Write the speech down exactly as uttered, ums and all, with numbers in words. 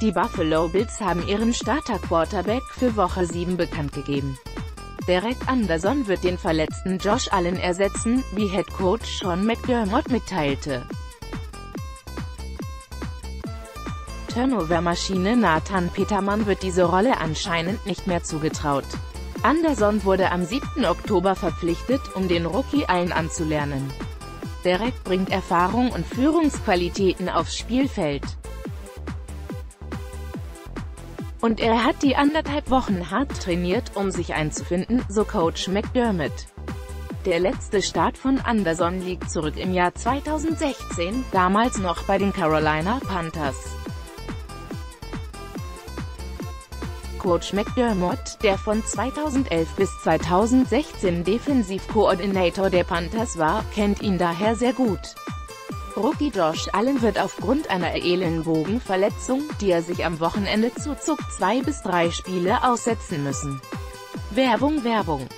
Die Buffalo Bills haben ihren Starter-Quarterback für Woche sieben bekannt gegeben. Derek Anderson wird den verletzten Josh Allen ersetzen, wie Headcoach Sean McDermott mitteilte. Turnover-Maschine Nathan Peterman wird diese Rolle anscheinend nicht mehr zugetraut. Anderson wurde am siebten Oktober verpflichtet, um den Rookie Allen anzulernen. Derek bringt Erfahrung und Führungsqualitäten aufs Spielfeld. Und er hat die anderthalb Wochen hart trainiert, um sich einzufinden, so Coach McDermott. Der letzte Start von Anderson liegt zurück im Jahr zweitausendsechzehn, damals noch bei den Carolina Panthers. Coach McDermott, der von zweitausendelf bis zweitausendsechzehn Defensivkoordinator der Panthers war, kennt ihn daher sehr gut. Rookie Josh Allen wird aufgrund einer Ellenbogenverletzung, die er sich am Wochenende zuzog, zwei bis drei Spiele aussetzen müssen. Werbung, Werbung.